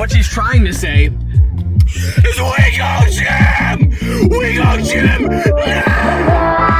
what she's trying to say is we go gym! We go gym now!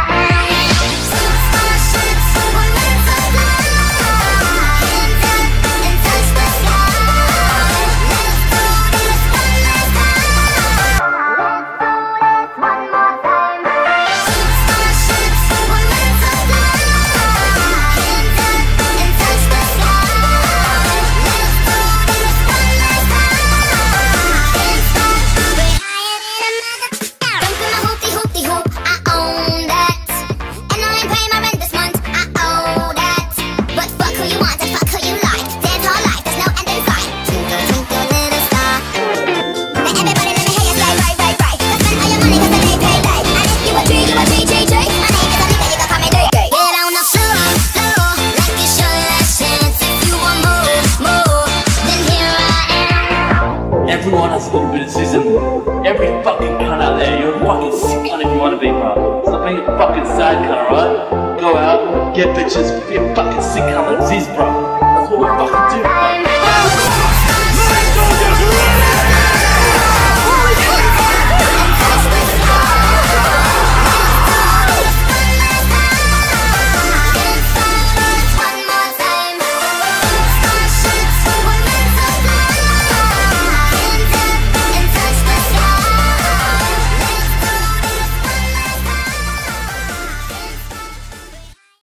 Everyone has a little bit of schism. Every fucking cunt out there, you're a fucking sick cunt if you want to be, bro. Stop being a fucking sad cunt, alright? Go out, get bitches, be a fucking sick cunt that exists, bro. That's what we fucking do.